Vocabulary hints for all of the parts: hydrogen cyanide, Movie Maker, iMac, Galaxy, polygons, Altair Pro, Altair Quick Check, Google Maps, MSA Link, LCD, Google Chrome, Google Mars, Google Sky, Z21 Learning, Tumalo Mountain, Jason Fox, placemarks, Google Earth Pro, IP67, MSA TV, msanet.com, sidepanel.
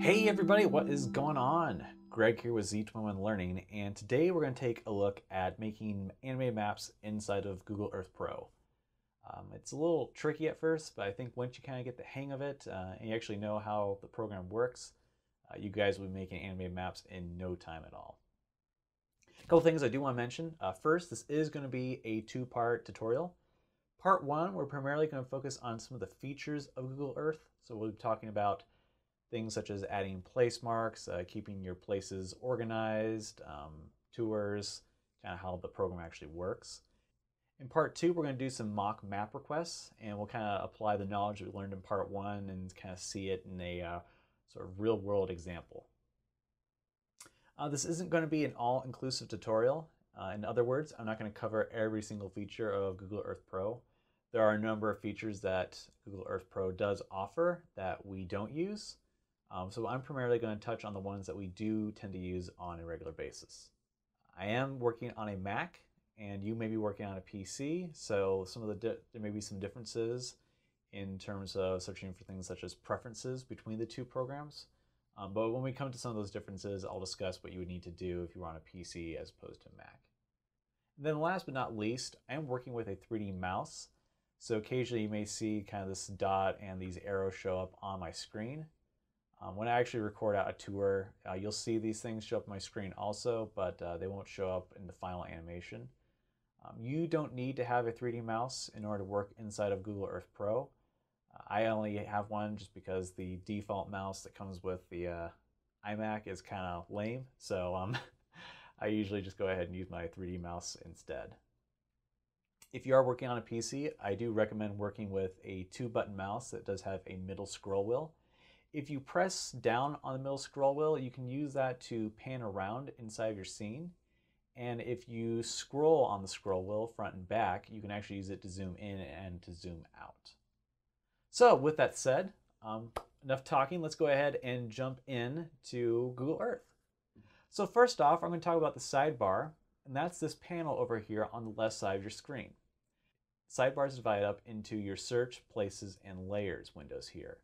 Hey everybody, what is going on? Greg here with Z21 Learning, and today we're going to take a look at making anime maps inside of Google Earth Pro. It's a little tricky at first, but I think once you kind of get the hang of it and you actually know how the program works, you guys will be making anime maps in no time at all. A couple things I do want to mention. First, this is going to be a two-part tutorial. Part one, we're primarily going to focus on some of the features of Google Earth, so we'll be talking about things such as adding place marks, keeping your places organized, tours, kind of how the program actually works. In part two, we're going to do some mock map requests, and we'll kind of apply the knowledge we learned in part one and kind of see it in a sort of real world example. This isn't going to be an all-inclusive tutorial. In other words, I'm not going to cover every single feature of Google Earth Pro. There are a number of features that Google Earth Pro does offer that we don't use. So I'm primarily going to touch on the ones that we do tend to use on a regular basis. I am working on a Mac, and you may be working on a PC, so there may be some differences in terms of searching for things such as preferences between the two programs. But when we come to some of those differences, I'll discuss what you would need to do if you were on a PC as opposed to a Mac. And then last but not least, I am working with a 3D mouse. So occasionally you may see kind of this dot and these arrows show up on my screen. When I actually record out a tour, you'll see these things show up on my screen also, but they won't show up in the final animation. You don't need to have a 3D mouse in order to work inside of Google Earth Pro. I only have one just because the default mouse that comes with the iMac is kind of lame, so I usually just go ahead and use my 3D mouse instead. If you are working on a PC, I do recommend working with a two-button mouse that does have a middle scroll wheel. If you press down on the middle scroll wheel, you can use that to pan around inside of your scene. And if you scroll on the scroll wheel front and back, you can actually use it to zoom in and to zoom out. So with that said, enough talking, let's go ahead and jump in to Google Earth. So first off, I'm going to talk about the sidebar, and that's this panel over here on the left side of your screen. Sidebars divide up into your search, places, and layers windows here.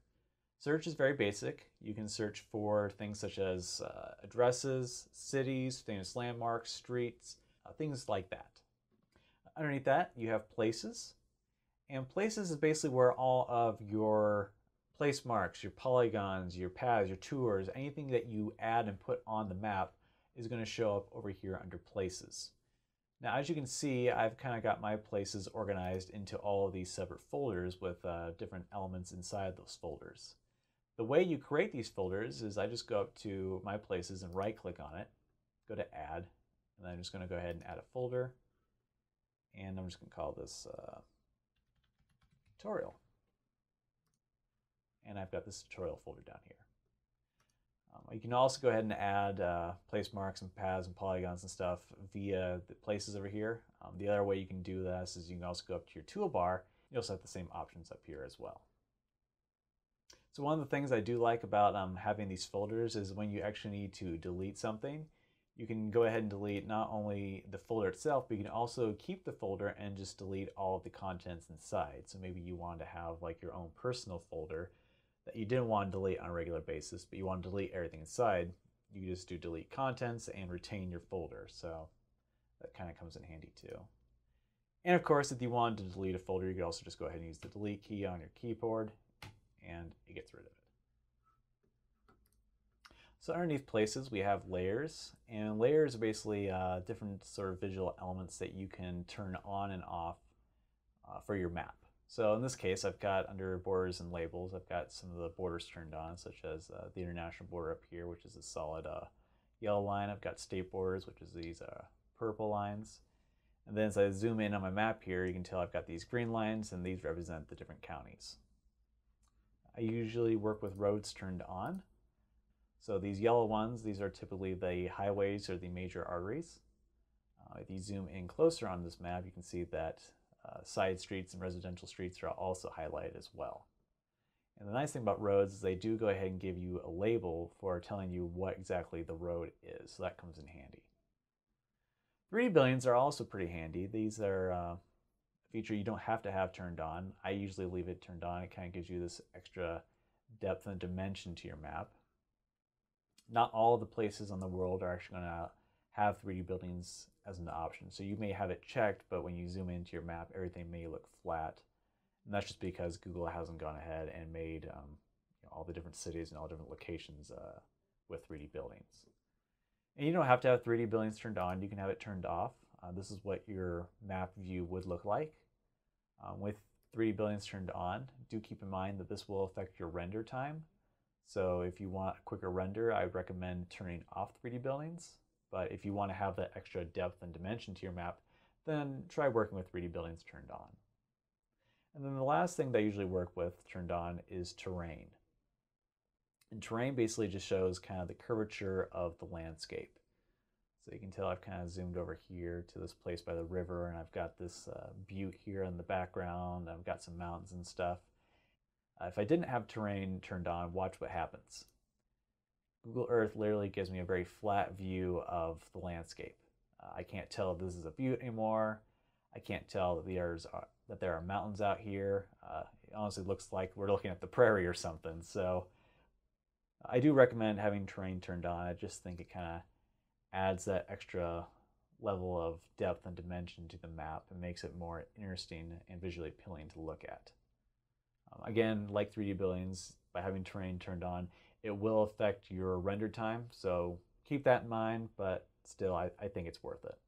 Search is very basic. You can search for things such as addresses, cities, famous landmarks, streets, things like that. Underneath that, you have places. And places is basically where all of your place marks, your polygons, your paths, your tours, anything that you add and put on the map is going to show up over here under places. Now, as you can see, I've kind of got my places organized into all of these separate folders with different elements inside those folders. The way you create these folders is I just go up to My Places and right-click on it, go to Add, and I'm just going to go ahead and add a folder, and I'm just going to call this Tutorial. And I've got this Tutorial folder down here. You can also go ahead and add place marks and paths and polygons and stuff via the places over here. The other way you can do this is you can also go up to your toolbar. You also have the same options up here as well. So one of the things I do like about having these folders is when you actually need to delete something, you can go ahead and delete not only the folder itself, but you can also keep the folder and just delete all of the contents inside. So maybe you want to have like your own personal folder that you didn't want to delete on a regular basis, but you want to delete everything inside. You just do delete contents and retain your folder. So that kind of comes in handy too. And of course, if you wanted to delete a folder, you could also just go ahead and use the delete key on your keyboard, and it gets rid of it. So underneath places, we have layers, and layers are basically different sort of visual elements that you can turn on and off for your map. So in this case, I've got under borders and labels, I've got some of the borders turned on, such as the international border up here, which is a solid yellow line. I've got state borders, which is these purple lines. And then as I zoom in on my map here, you can tell I've got these green lines, and these represent the different counties. I usually work with roads turned on. So these yellow ones, these are typically the highways or the major arteries. If you zoom in closer on this map, you can see that side streets and residential streets are also highlighted as well. And the nice thing about roads is they do go ahead and give you a label for telling you what exactly the road is, so that comes in handy. 3D billions are also pretty handy. These are a feature you don't have to have turned on. I usually leave it turned on. It kind of gives you this extra depth and dimension to your map. not all the places in the world are actually going to have 3D buildings as an option. So you may have it checked, but when you zoom into your map, everything may look flat. And that's just because Google hasn't gone ahead and made all the different cities and all different locations with 3D buildings. And you don't have to have 3D buildings turned on. You can have it turned off. This is what your map view would look like. With 3D buildings turned on, do keep in mind that this will affect your render time. So if you want a quicker render, I would recommend turning off 3D buildings. But if you want to have that extra depth and dimension to your map, then try working with 3D buildings turned on. And then the last thing that I usually work with turned on is terrain. And terrain basically just shows kind of the curvature of the landscape. So you can tell I've kind of zoomed over here to this place by the river, and I've got this butte here in the background. I've got some mountains and stuff. If I didn't have terrain turned on, watch what happens. Google Earth literally gives me a very flat view of the landscape. I can't tell if this is a butte anymore. I can't tell that there are mountains out here. It honestly looks like we're looking at the prairie or something. So I do recommend having terrain turned on. I just think it kind of adds that extra level of depth and dimension to the map and makes it more interesting and visually appealing to look at. Again, like 3D buildings, by having terrain turned on, it will affect your render time, so keep that in mind, but still, I think it's worth it.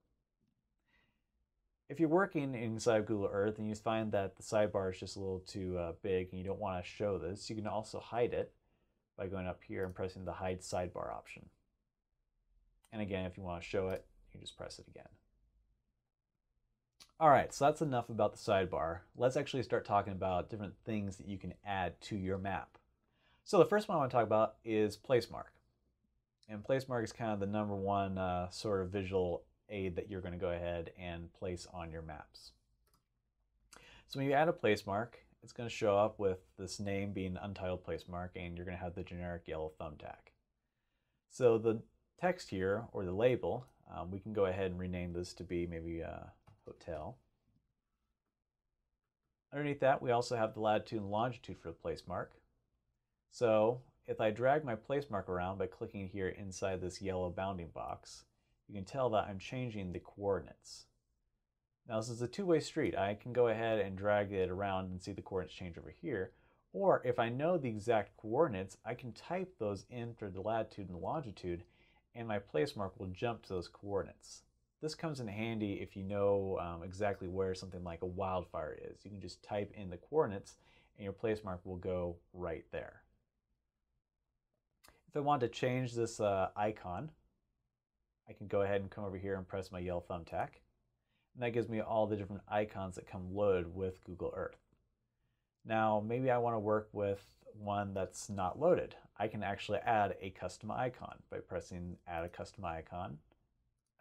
If you're working inside Google Earth and you find that the sidebar is just a little too big and you don't want to show this, you can also hide it by going up here and pressing the Hide Sidebar option. And again, if you want to show it, you just press it again. All right, so that's enough about the sidebar. Let's actually start talking about different things that you can add to your map. So the first one I want to talk about is placemark. And placemark is kind of the number one sort of visual aid that you're going to go ahead and place on your maps. So when you add a placemark, it's going to show up with this name being untitled placemark, and you're going to have the generic yellow thumbtack. So the text here, or the label, we can go ahead and rename this to be maybe hotel. Underneath that, we also have the latitude and longitude for the place mark. So if I drag my place mark around by clicking here inside this yellow bounding box, you can tell that I'm changing the coordinates. Now this is a two-way street. I can go ahead and drag it around and see the coordinates change over here. Or if I know the exact coordinates, I can type those in for the latitude and longitude, and my place mark will jump to those coordinates. This comes in handy if you know exactly where something like a wildfire is. You can just type in the coordinates and your place mark will go right there. If I want to change this icon, I can go ahead and come over here and press my yellow thumbtack. And that gives me all the different icons that come loaded with Google Earth. Now, maybe I want to work with one that's not loaded. I can actually add a custom icon by pressing Add a Custom Icon.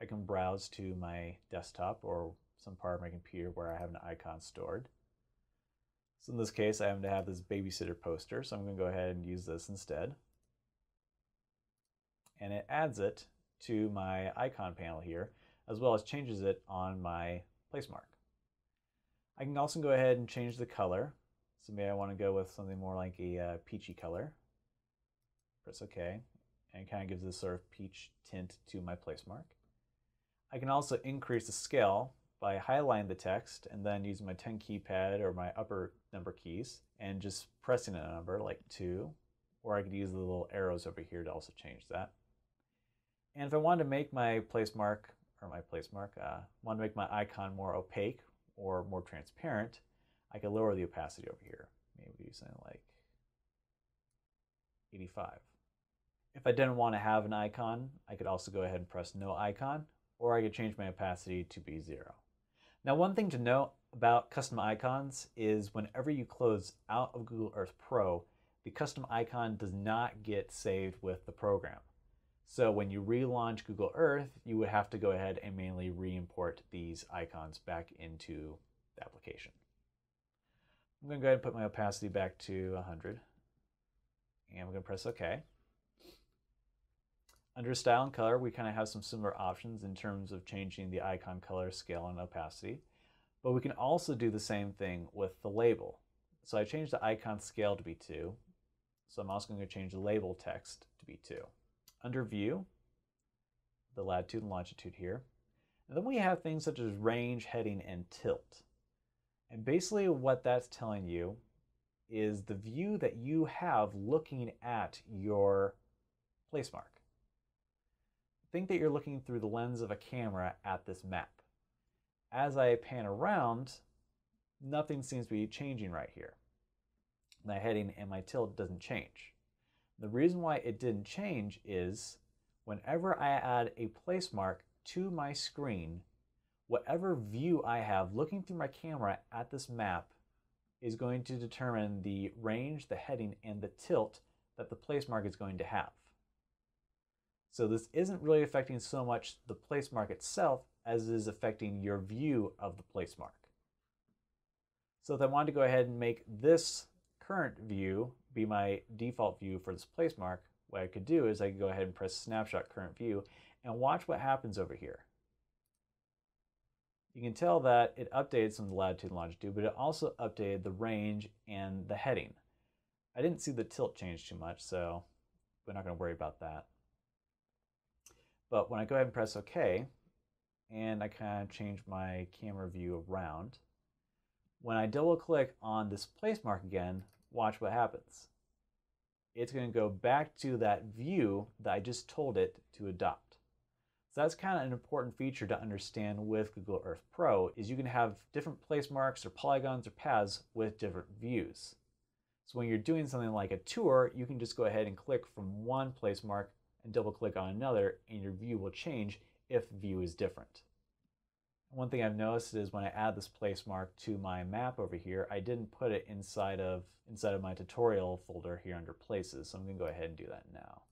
I can browse to my desktop or some part of my computer where I have an icon stored. So in this case, I happen to have this babysitter poster, so I'm going to go ahead and use this instead. And it adds it to my icon panel here, as well as changes it on my placemark. I can also go ahead and change the color. So maybe I want to go with something more like a peachy color. Press OK, and it kind of gives this sort of peach tint to my placemark. I can also increase the scale by highlighting the text and then using my 10 keypad or my upper number keys and just pressing a number like 2, or I could use the little arrows over here to also change that. And if I wanted to make my make my icon more opaque or more transparent, I could lower the opacity over here. Maybe something like 85. If I didn't want to have an icon, I could also go ahead and press No Icon, or I could change my opacity to be 0. Now, one thing to note about custom icons is whenever you close out of Google Earth Pro, the custom icon does not get saved with the program. So when you relaunch Google Earth, you would have to go ahead and manually re-import these icons back into the application. I'm going to go ahead and put my opacity back to 100, and I'm going to press OK. Under Style and Color, we kind of have some similar options in terms of changing the icon color, scale, and opacity. But we can also do the same thing with the label. So I changed the icon scale to be 2. So I'm also going to change the label text to be 2. under View, the latitude and longitude here. And then we have things such as range, heading, and tilt. And basically what that's telling you is the view that you have looking at your place mark. Think that you're looking through the lens of a camera at this map. As I pan around, nothing seems to be changing right here. My heading and my tilt doesn't change. The reason why it didn't change is whenever I add a place mark to my screen, whatever view I have looking through my camera at this map is going to determine the range, the heading, and the tilt that the place mark is going to have. So this isn't really affecting so much the place mark itself as it is affecting your view of the place mark. So if I wanted to go ahead and make this current view be my default view for this place mark, what I could do is I could go ahead and press snapshot current view and watch what happens over here. You can tell that it updated some of the latitude and longitude, but it also updated the range and the heading. I didn't see the tilt change too much, so we're not going to worry about that. But when I go ahead and press OK, and I kind of change my camera view around, when I double click on this place mark again, watch what happens. It's going to go back to that view that I just told it to adopt. So that's kind of an important feature to understand with Google Earth Pro, is you can have different place marks or polygons or paths with different views. So when you're doing something like a tour, you can just go ahead and click from one place mark and double click on another, and your view will change if the view is different. One thing I've noticed is when I add this place mark to my map over here, I didn't put it inside of my tutorial folder here under places. So I'm going to go ahead and do that now.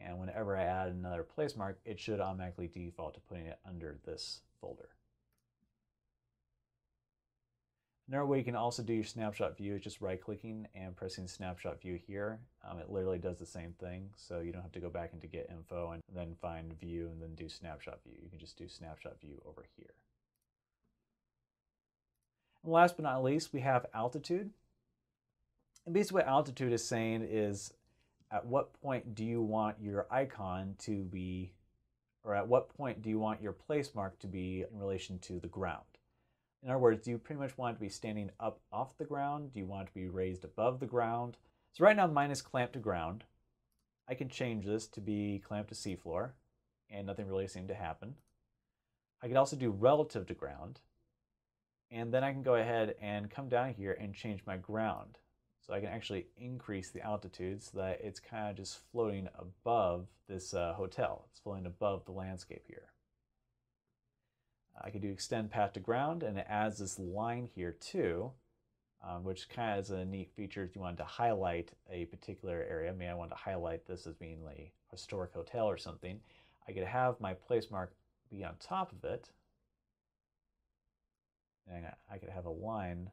And whenever I add another place mark, it should automatically default to putting it under this folder. Another way you can also do your snapshot view is just right-clicking and pressing snapshot view here. It literally does the same thing, so you don't have to go back into Get Info and then find View and then do Snapshot View. You can just do Snapshot View over here. And last but not least, we have altitude. And basically what altitude is saying is, at what point do you want your icon to be, or at what point do you want your place mark to be in relation to the ground? In other words, do you pretty much want it to be standing up off the ground? Do you want it to be raised above the ground? So right now mine is clamped to ground. I can change this to be clamped to seafloor, and nothing really seemed to happen. I could also do relative to ground, and then I can go ahead and come down here and change my ground. So I can actually increase the altitude so that it's kind of just floating above this hotel. It's floating above the landscape here. I can do extend path to ground, and it adds this line here too, which kind of is a neat feature if you wanted to highlight a particular area. Maybe I want to highlight this as being a historic hotel or something. I could have my place mark be on top of it, and I could have a line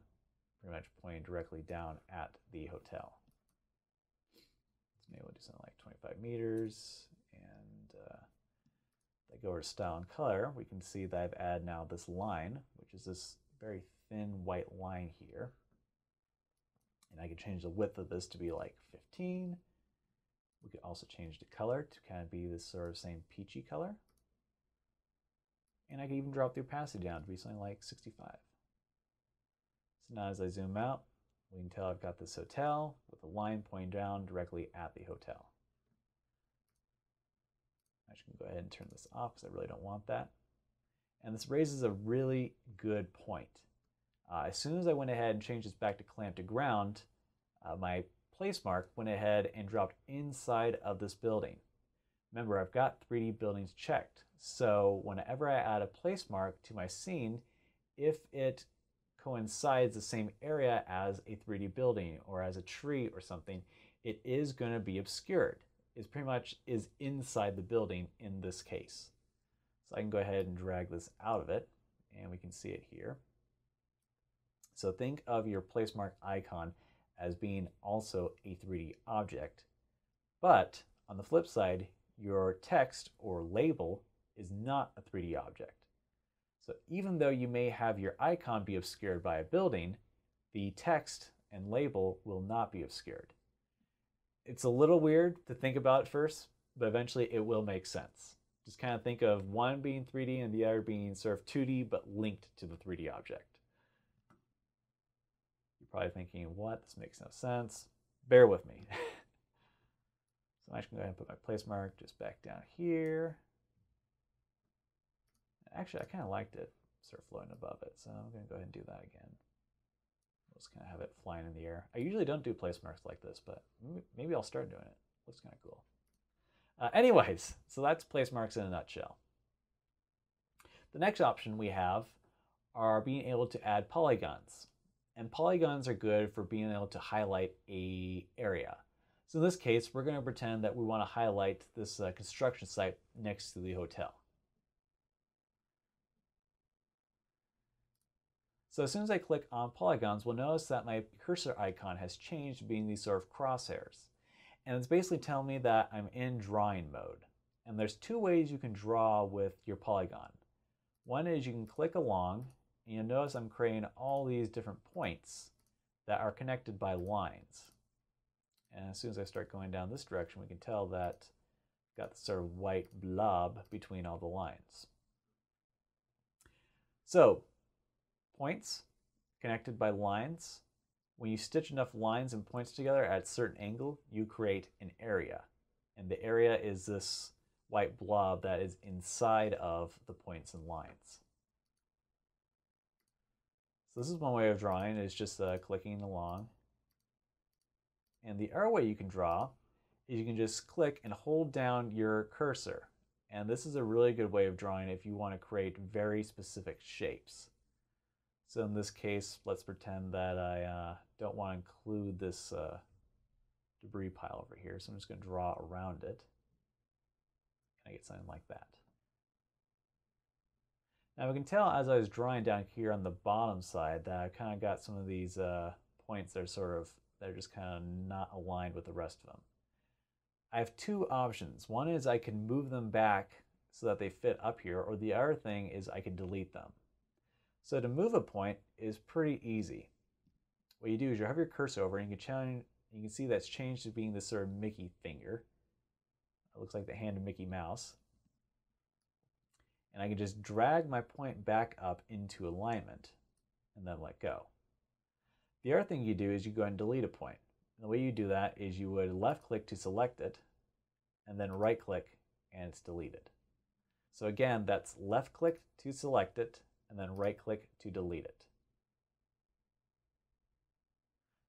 pretty much pointing directly down at the hotel. So maybe we'll do something like 25 meters, and if I go over to style and color, we can see that I've added now this line, which is this very thin white line here. And I can change the width of this to be like 15. We could also change the color to kind of be this sort of same peachy color. And I can even drop the opacity down to be something like 65. So now as I zoom out, we can tell I've got this hotel with a line pointing down directly at the hotel. I should go ahead and turn this off because I really don't want that. And this raises a really good point. As soon as I went ahead and changed this back to clamp to ground, my place mark went ahead and dropped inside of this building. Remember, I've got 3D buildings checked. So whenever I add a place mark to my scene, if it coincides the same area as a 3D building or as a tree or something, it is going to be obscured. It pretty much is inside the building in this case. So I can go ahead and drag this out of it, and we can see it here. So think of your place mark icon as being also a 3D object, but on the flip side, your text or label is not a 3D object. So even though you may have your icon be obscured by a building, the text and label will not be obscured. It's a little weird to think about at first, but eventually it will make sense. Just kind of think of one being 3D and the other being sort of 2D, but linked to the 3D object. You're probably thinking, what? This makes no sense. Bear with me. So I'm actually going to go ahead and put my placemark just back down here. Actually, I kind of liked it sort of floating above it, so I'm going to go ahead and do that again. We'll just kind of have it flying in the air. I usually don't do placemarks like this, but maybe I'll start doing it. Looks kind of cool. Anyways, so that's placemarks in a nutshell. The next option we have are being able to add polygons. And polygons are good for being able to highlight an area. So in this case, we're going to pretend that we want to highlight this construction site next to the hotel. So as soon as I click on polygons, we'll notice that my cursor icon has changed, being these sort of crosshairs. And it's basically telling me that I'm in drawing mode. And there's two ways you can draw with your polygon. One is you can click along, and you'll notice I'm creating all these different points that are connected by lines. And as soon as I start going down this direction, we can tell that I've got this sort of white blob between all the lines. So points connected by lines. When you stitch enough lines and points together at a certain angle, you create an area. And the area is this white blob that is inside of the points and lines. So this is one way of drawing, is just clicking along. And the other way you can draw is you can just click and hold down your cursor. And this is a really good way of drawing if you want to create very specific shapes. So in this case, let's pretend that I don't want to include this debris pile over here. So I'm just going to draw around it. And I get something like that. Now we can tell as I was drawing down here on the bottom side that I kind of got some of these points that are just kind of not aligned with the rest of them. I have two options. One is I can move them back so that they fit up here, or the other thing is I can delete them. So to move a point is pretty easy. What you do is you have your cursor over and you can see that's changed to being this sort of Mickey finger. It looks like the hand of Mickey Mouse. And I can just drag my point back up into alignment and then let go. The other thing you do is you go ahead and delete a point. And the way you do that is you would left click to select it and then right click and it's deleted. So again, that's left click to select it and then right click to delete it.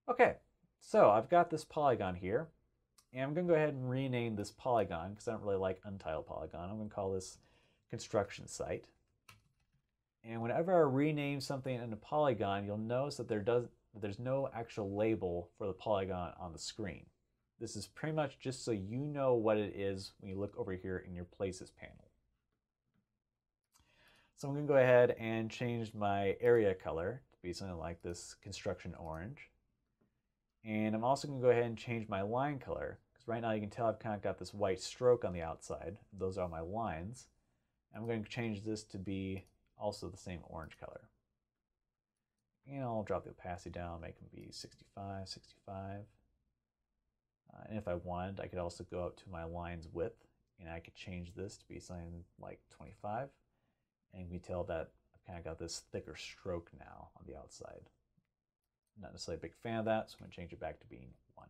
Okay, so I've got this polygon here, and I'm going to go ahead and rename this polygon because I don't really like untitled polygon. I'm going to call this construction site. And whenever I rename something in a polygon, you'll notice that there's no actual label for the polygon on the screen. This is pretty much just so you know what it is when you look over here in your places panel. So I'm going to go ahead and change my area color to be something like this construction orange. And I'm also going to go ahead and change my line color, because right now you can tell I've kind of got this white stroke on the outside. Those are my lines. I'm going to change this to be also the same orange color. And I'll drop the opacity down, make them be 65, 65. And if I wanted, I could also go up to my line's width, and I could change this to be something like 25. And we tell that I've kind of got this thicker stroke now on the outside. I'm not necessarily a big fan of that, so I'm going to change it back to being 1.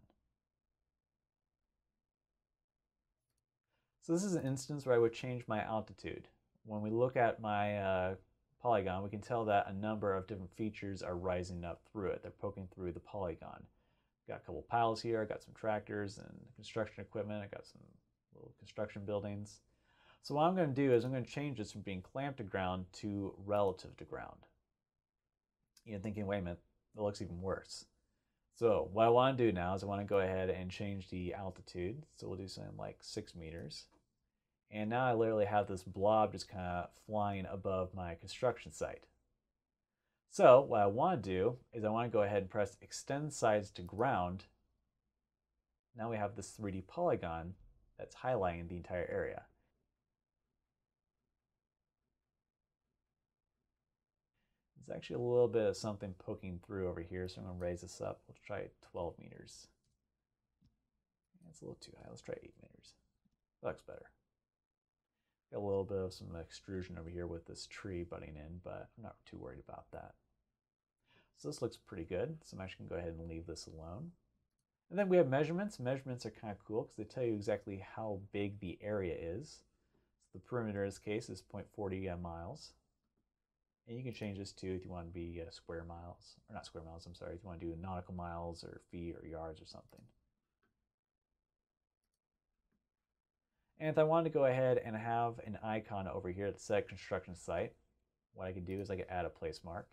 So this is an instance where I would change my altitude. When we look at my polygon, we can tell that a number of different features are rising up through it. They're poking through the polygon. I've got a couple piles here. I've got some tractors and construction equipment. I've got some little construction buildings. So what I'm going to do is I'm going to change this from being clamped to ground to relative to ground. You're thinking, wait a minute, it looks even worse. So what I want to do now is I want to go ahead and change the altitude. So we'll do something like 6 meters. And now I literally have this blob just kind of flying above my construction site. So what I want to do is I want to go ahead and press extend size to ground. Now we have this 3D polygon that's highlighting the entire area. There's actually a little bit of something poking through over here, so I'm going to raise this up. We'll try 12 meters. That's a little too high. Let's try 8 meters. That looks better. Got a little bit of some extrusion over here with this tree butting in, but I'm not too worried about that. So this looks pretty good. So I'm actually going to go ahead and leave this alone. And then we have measurements. Measurements are kind of cool because they tell you exactly how big the area is. So the perimeter in this case is 0.40 miles. And you can change this to if you want to be square miles, or not square miles, I'm sorry, if you want to do nautical miles or feet or yards or something. And if I wanted to go ahead and have an icon over here that said construction site, what I could do is I could add a place mark.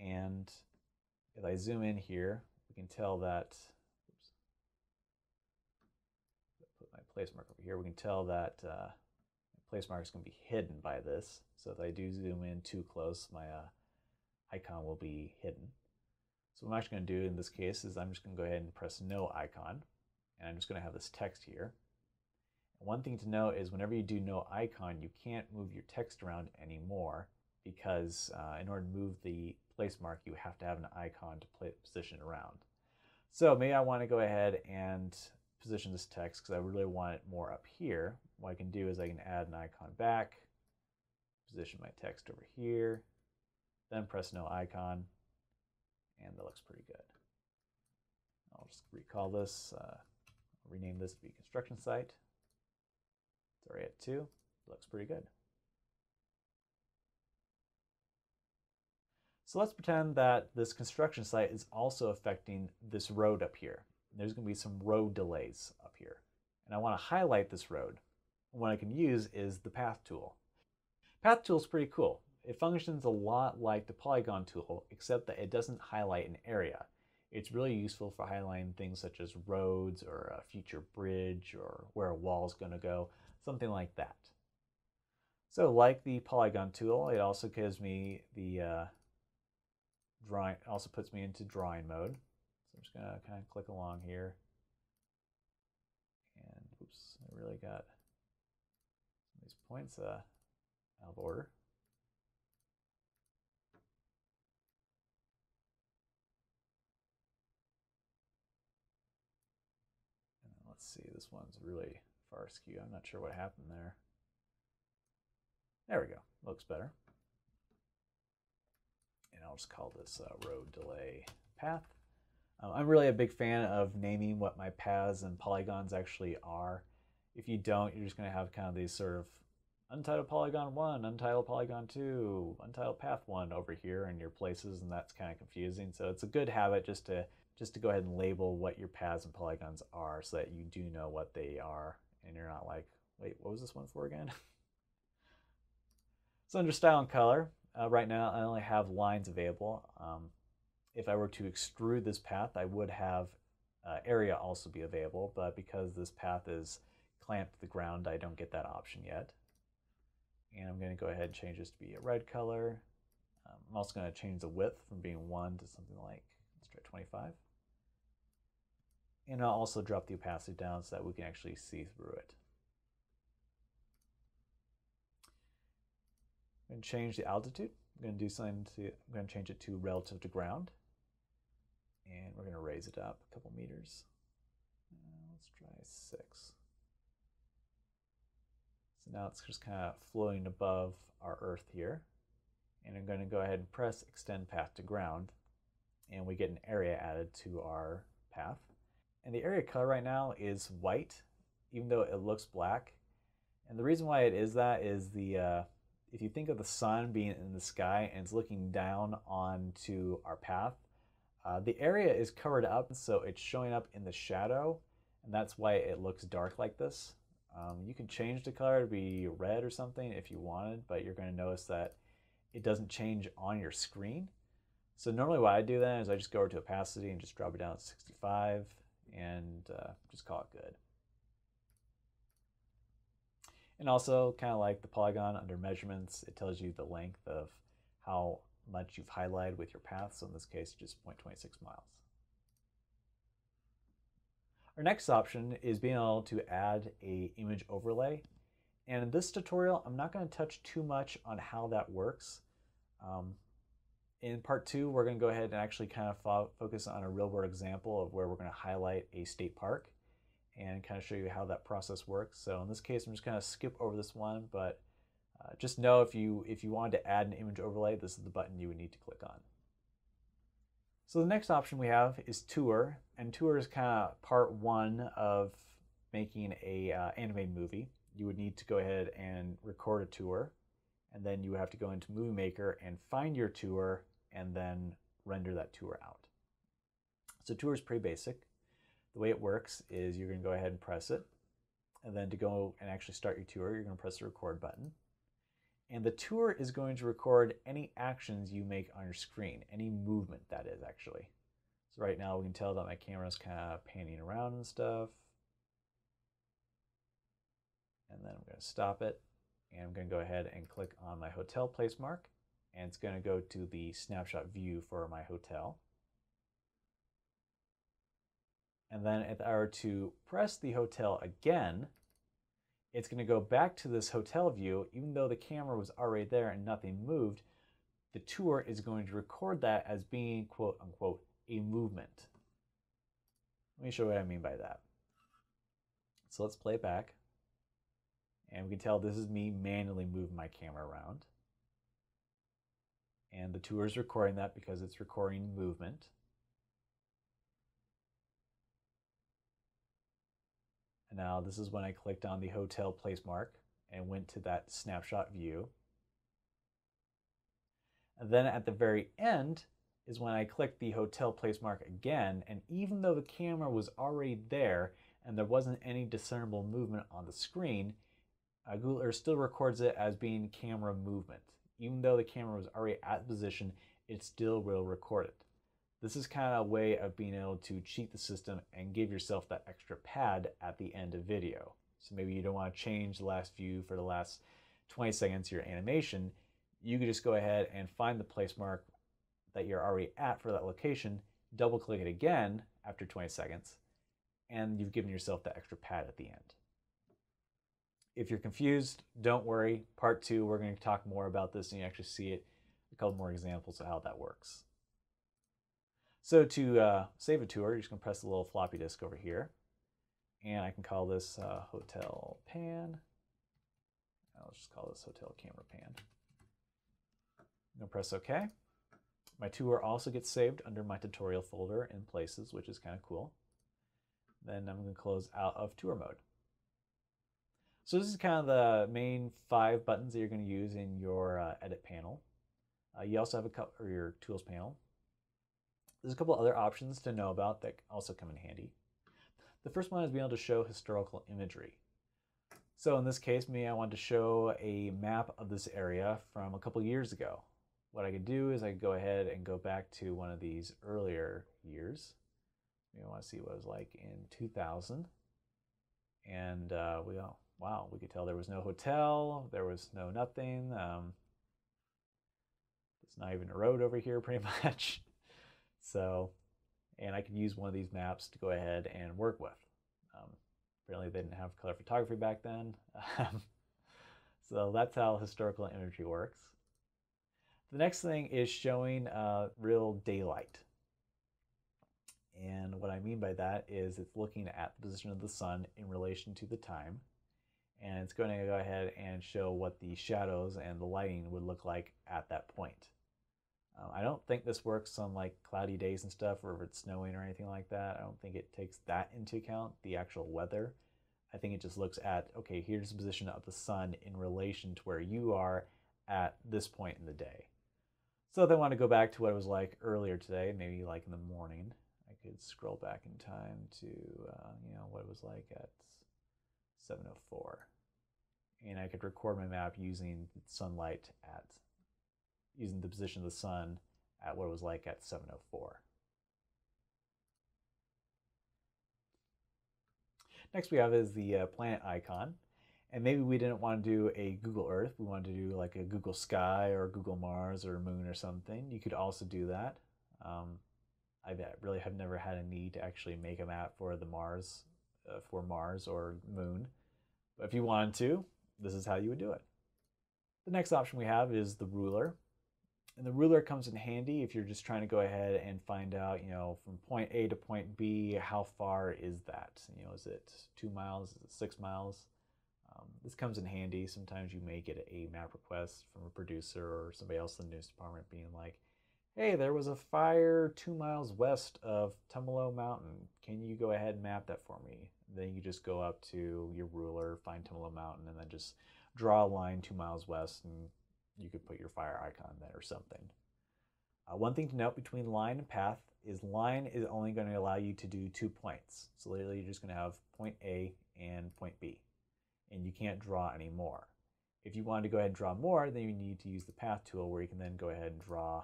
And if I zoom in here, we can tell that, oops, put my place mark over here, we can tell that place mark is going to be hidden by this. So if I do zoom in too close, my icon will be hidden. So what I'm actually going to do in this case is I'm just going to go ahead and press no icon, and I'm just going to have this text here. And one thing to note is whenever you do no icon, you can't move your text around anymore, because in order to move the place mark, you have to have an icon to position around. So maybe I want to go ahead and position this text because I really want it more up here. What I can do is I can add an icon back, position my text over here, then press no icon, and that looks pretty good. I'll just recall this, rename this to be construction site. It's already at 2. It looks pretty good. So let's pretend that this construction site is also affecting this road up here. There's going to be some road delays up here. And I want to highlight this road. And what I can use is the path tool. Path tool is pretty cool. It functions a lot like the polygon tool, except that it doesn't highlight an area. It's really useful for highlighting things such as roads or a future bridge or where a wall is going to go, something like that. So like the polygon tool, it also gives me the drawing, also puts me into drawing mode. So I'm just going to kind of click along here. And oops, I really got these points out of order. And let's see, this one's really far askew. I'm not sure what happened there. There we go. Looks better. And I'll just call this road delay path. I'm really a big fan of naming what my paths and polygons actually are. If you don't, you're just going to have kind of these sort of untitled polygon 1, untitled polygon 2, untitled path 1 over here in your places, and that's kind of confusing. So it's a good habit just to go ahead and label what your paths and polygons are so that you do know what they are and you're not like, wait, what was this one for again? So under style and color, right now I only have lines available. If I were to extrude this path, I would have area also be available, but because this path is clamped to the ground, I don't get that option yet. And I'm going to go ahead and change this to be a red color. I'm also going to change the width from being 1 to something like, let's try 25. And I'll also drop the opacity down so that we can actually see through it. I'm going to change the altitude. I'm going to change it to relative to ground. And we're going to raise it up a couple meters. Let's try 6. So now it's just kind of floating above our Earth here. And I'm going to go ahead and press Extend Path to Ground. And we get an area added to our path. And the area color right now is white, even though it looks black. And the reason why it is that is the if you think of the sun being in the sky and it's looking down onto our path, the area is covered up, so it's showing up in the shadow, and that's why it looks dark like this. You can change the color to be red or something if you wanted, but you're going to notice that it doesn't change on your screen. So normally what I do then is I just go over to opacity and just drop it down to 65 and just call it good. And also, kind of like the polygon under measurements, it tells you the length of how much you've highlighted with your path. So in this case, just 0.26 miles. Our next option is being able to add an image overlay. And in this tutorial, I'm not going to touch too much on how that works. In part 2, we're going to go ahead and actually kind of focus on a real world example of where we're going to highlight a state park. and kind of show you how that process works. So in this case, I'm just going to skip over this one, but just know if you wanted to add an image overlay, this is the button you would need to click on. So the next option we have is Tour, and Tour is kind of part one of making a anime movie. You would need to go ahead and record a tour, and then you would have to go into Movie Maker and find your tour, and then render that tour out. So Tour is pretty basic. The way it works is you're going to go ahead and press it, and then to go and actually start your tour, you're going to press the record button. And the tour is going to record any actions you make on your screen, any movement that is actually. So right now we can tell that my camera is kind of panning around and stuff. And then I'm going to stop it, and I'm going to go ahead and click on my hotel place mark, and it's going to go to the snapshot view for my hotel. And then if I were to press the hotel again, it's going to go back to this hotel view. Even though the camera was already there and nothing moved, the tour is going to record that as being quote unquote a movement. Let me show you what I mean by that. So let's play it back, and we can tell this is me manually moving my camera around, and the tour is recording that because it's recording movement. Now this is when I clicked on the hotel place mark and went to that snapshot view. And then at the very end is when I clicked the hotel place mark again, and even though the camera was already there and there wasn't any discernible movement on the screen, Google Earth still records it as being camera movement. Even though the camera was already at position, it still will record it. This is kind of a way of being able to cheat the system and give yourself that extra pad at the end of video. So maybe you don't want to change the last view for the last 20 seconds of your animation. You could just go ahead and find the place mark that you're already at for that location, double click it again after 20 seconds, and you've given yourself that extra pad at the end. If you're confused, don't worry. Part two, we're going to talk more about this and you actually see it, a couple more examples of how that works. So to save a tour, you're just going to press the little floppy disk over here, and I can call this Hotel Pan. I'll just call this Hotel Camera Pan. I'm going to press OK. My tour also gets saved under my tutorial folder in Places, which is kind of cool. Then I'm going to close out of tour mode. So this is kind of the main five buttons that you're going to use in your edit panel. You also have a couple, or your tools panel. There's a couple other options to know about that also come in handy. The first one is being able to show historical imagery. So in this case, maybe I want to show a map of this area from a couple years ago. What I could do is I could go ahead and go back to one of these earlier years. Maybe I want to see what it was like in 2000. And wow, we could tell there was no hotel, there was no nothing. There's not even a road over here pretty much. So, and I could use one of these maps to go ahead and work with. Apparently they didn't have color photography back then. So that's how historical imagery works. The next thing is showing real daylight. And what I mean by that is it's looking at the position of the sun in relation to the time. And it's going to go ahead and show what the shadows and the lighting would look like at that point. I don't think this works on like cloudy days and stuff, or if it's snowing or anything like that. I don't think it takes that into account, the actual weather. I think it just looks at, okay, here's the position of the sun in relation to where you are at this point in the day. So if I want to go back to what it was like earlier today, maybe like in the morning, I could scroll back in time to, you know, what it was like at 7:04. And I could record my map using sunlight at using the position of the sun at what it was like at 7:04. Next we have is the planet icon. And maybe we didn't want to do a Google Earth. We wanted to do like a Google Sky or Google Mars or Moon or something. You could also do that. I really have never had a need to actually make a map for the Mars, for Mars or Moon. But if you wanted to, this is how you would do it. The next option we have is the ruler. And the ruler comes in handy if you're just trying to go ahead and find out, you know, from point A to point B, how far is that? You know, is it 2 miles? Is it 6 miles? This comes in handy. Sometimes you may get a map request from a producer or somebody else in the news department being like, hey, there was a fire 2 miles west of Tumalo Mountain. Can you go ahead and map that for me? Then you just go up to your ruler, find Tumalo Mountain, and then just draw a line 2 miles west, and you could put your fire icon there or something. One thing to note between line and path is line is only going to allow you to do 2 points. So literally you're just going to have point A and point B, and you can't draw any more. If you wanted to go ahead and draw more, then you need to use the path tool where you can then go ahead and draw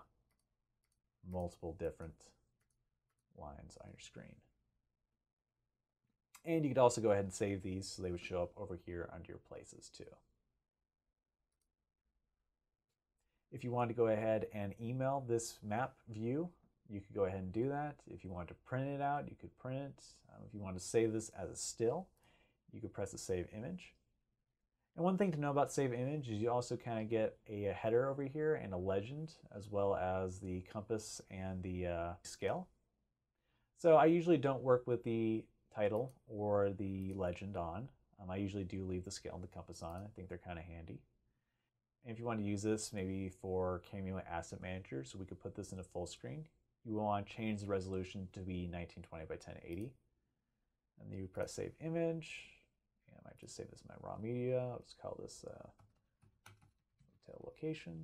multiple different lines on your screen. And you could also go ahead and save these so they would show up over here under your places too. If you want to go ahead and email this map view, you could go ahead and do that. If you want to print it out, you could print it. If you want to save this as a still, you could press the save image. And one thing to know about save image is you also kind of get a header over here and a legend, as well as the compass and the scale. So I usually don't work with the title or the legend on. I usually do leave the scale and the compass on. I think they're kind of handy. And if you want to use this maybe for Cameo Asset Manager, so we could put this into full screen, you will want to change the resolution to be 1920 by 1080. And then you press save image. And I might just save this in my raw media. I'll just call this hotel location.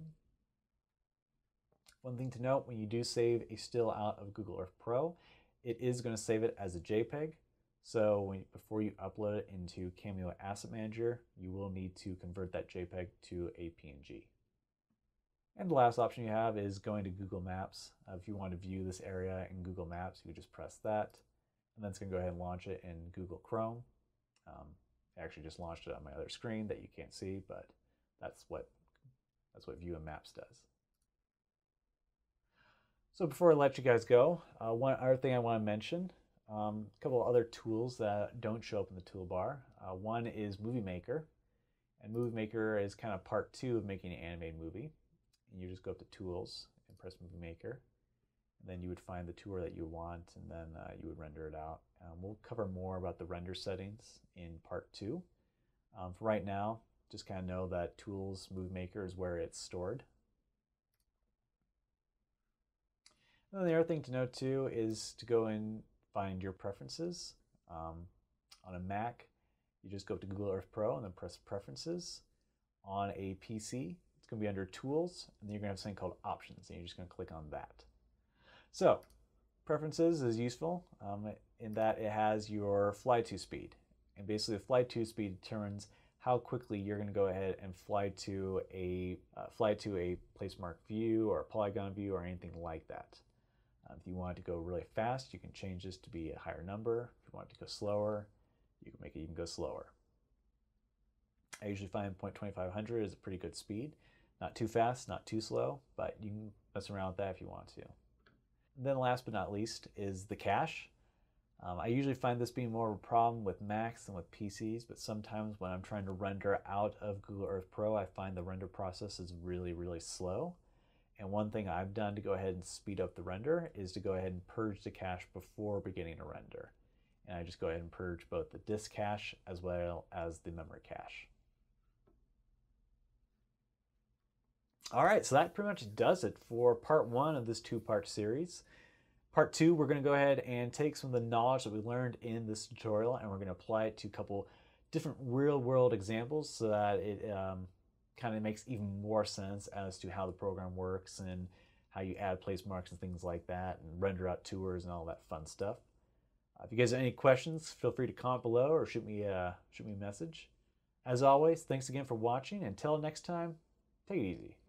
One thing to note, when you do save a still out of Google Earth Pro, it is going to save it as a JPEG. So before you upload it into Cameo Asset Manager, you will need to convert that JPEG to a PNG. And the last option you have is going to Google Maps. If you want to view this area in Google Maps, you just press that. And then it's going to go ahead and launch it in Google Chrome. I actually just launched it on my other screen that you can't see, but that's what View in Maps does. So before I let you guys go, one other thing I want to mention, a couple of other tools that don't show up in the toolbar. One is Movie Maker, and Movie Maker is kind of part two of making an animated movie. And you just go up to Tools and press Movie Maker. And then you would find the tour that you want, and then you would render it out. We'll cover more about the render settings in part two. For right now, just kind of know that Tools, Movie Maker is where it's stored. And then the other thing to note too is to go and find your preferences. On a Mac, you just go up to Google Earth Pro and then press Preferences. On a PC, it's going to be under Tools, and then you're going to have something called Options, and you're just going to click on that. So, preferences is useful in that it has your fly-to speed. And basically, the fly-to speed determines how quickly you're going to go ahead and fly to a place mark view or a polygon view or anything like that. If you want it to go really fast, you can change this to be a higher number. If you want it to go slower, you can make it even go slower. I usually find 0.2500 is a pretty good speed. Not too fast, not too slow, but you can mess around with that if you want to. Then last but not least is the cache. I usually find this being more of a problem with Macs than with PCs, but sometimes when I'm trying to render out of Google Earth Pro, I find the render process is really, really slow. And one thing I've done to go ahead and speed up the render is to go ahead and purge the cache before beginning to render. And I just go ahead and purge both the disk cache as well as the memory cache. All right, so that pretty much does it for part one of this two-part series. Part two, we're going to go ahead and take some of the knowledge that we learned in this tutorial, and we're going to apply it to a couple different real-world examples so that it kind of makes even more sense as to how the program works and how you add place marks and things like that, and render out tours and all that fun stuff. If you guys have any questions, feel free to comment below or shoot me a message. As always, thanks again for watching. Until next time, take it easy.